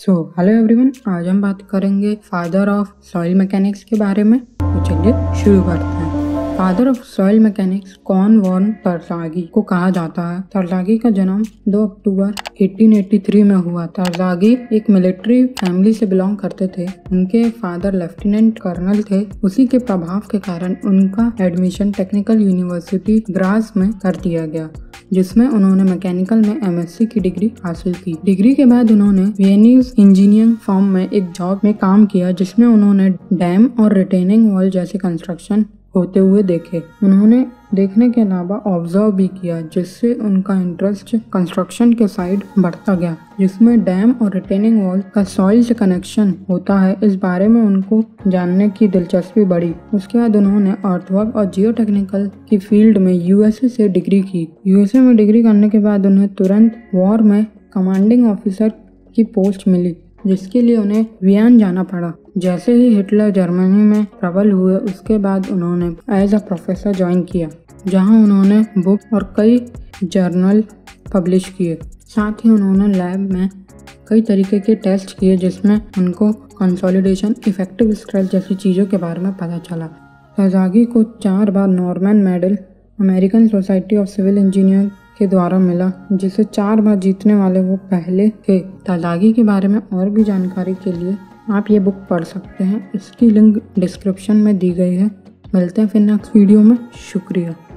Hello everyone, आज हम बात करेंगे फादर ऑफ सॉइल मैकेनिक्स के बारे में। तो चलिए शुरू करते हैं। Father of soil mechanics cone von Terzaghi को कहा जाता है। तर्ज़ागी का जन्म 2 अक्टूबर 1883 में हुआ। तर्ज़ागी एक मिलिट्री फैमिली से बिलोंग करते थे। उनके फादर लेफ्टिनेंट कर्नल थे। उसी के प्रभाव के कारण उनका एडमिशन टेक्निकल यूनिवर्सिटी ग्रास में कर दिया गया, जिसमें उन्होंने मैकेनिकल में एमएससी की डिग्री हासिल की। डिग्री के बाद उन्होंने वियनीज इंजीनियरिंग फॉर्म में एक जॉब में काम किया, जिसमें उन्होंने डैम और रिटेनिंग वॉल जैसे कंस्ट्रक्शन होते हुए देखे। उन्होंने देखने के अलावा ऑब्जर्व भी किया, जिससे उनका इंटरेस्ट कंस्ट्रक्शन के साइड बढ़ता गया, जिसमें डैम और रिटेनिंग वॉल का सॉइल से कनेक्शन होता है। इस बारे में उनको जानने की दिलचस्पी बढ़ी। उसके बाद उन्होंने अर्थवर्क और जियोटेक्निकल की फील्ड में यूएसए से डिग्री की। यूएसए में डिग्री करने के बाद उन्हें तुरंत वॉर में कमांडिंग ऑफिसर की पोस्ट मिली, जिसके लिए उन्हें वियन जाना पड़ा। जैसे ही हिटलर जर्मनी में प्रबल हुए, उसके बाद उन्होंने एज अ प्रोफेसर ज्वाइन किया, जहां उन्होंने बुक और कई जर्नल पब्लिश किए। साथ ही उन्होंने लैब में कई तरीके के टेस्ट किए, जिसमें उनको कंसोलिडेशन, इफेक्टिव स्ट्रेस जैसी चीज़ों के बारे में पता चला। तर्ज़ागी को 4 बार Norman medal American society of civil engineer के द्वारा मिला, जिसे 4 बार जीतने वाले वो पहले थे। तर्ज़ागी के बारे में और भी जानकारी के लिए आप ये बुक पढ़ सकते हैं। इसकी लिंक डिस्क्रिप्शन में दी गई है। मिलते हैं फिर नेक्स्ट वीडियो में। शुक्रिया।